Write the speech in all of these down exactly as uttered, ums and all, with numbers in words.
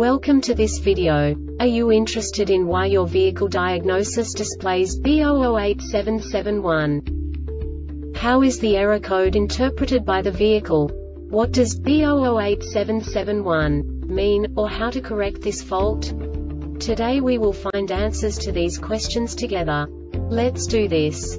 Welcome to this video. Are you interested in why your vehicle diagnosis displays B zero zero eight seven seven one? How is the error code interpreted by the vehicle? What does B zero zero eight seven seven one mean, or how to correct this fault? Today we will find answers to these questions together. Let's do this.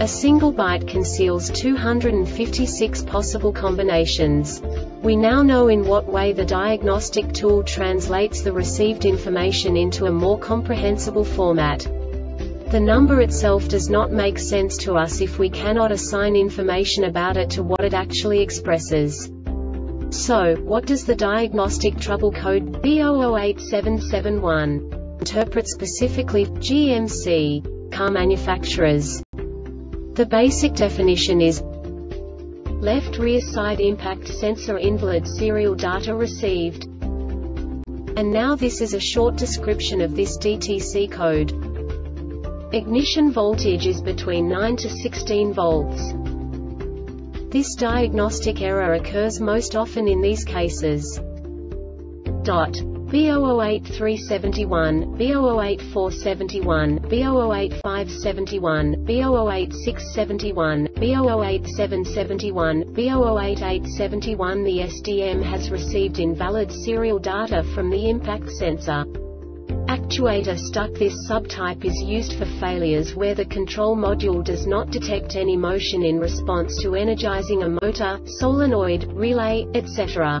A single byte conceals two hundred fifty-six possible combinations. We now know in what way the diagnostic tool translates the received information into a more comprehensible format. The number itself does not make sense to us if we cannot assign information about it to what it actually expresses. So, what does the diagnostic trouble code B zero zero eight seven seven one interpret specifically for G M C car manufacturers? The basic definition is left rear side impact sensor invalid serial data received. And now this is a short description of this D T C code. Ignition voltage is between nine to sixteen volts. This diagnostic error occurs most often in these cases. Dot. B zero zero eight three seven one, B zero zero eight four seven one, B zero zero eight five seven one, B zero zero eight six seven one, B zero zero eight seven seven one, B zero zero eight eight seven one. The S D M has received invalid serial data from the impact sensor. Actuator stuck. This subtype is used for failures where the control module does not detect any motion in response to energizing a motor, solenoid, relay, et cetera.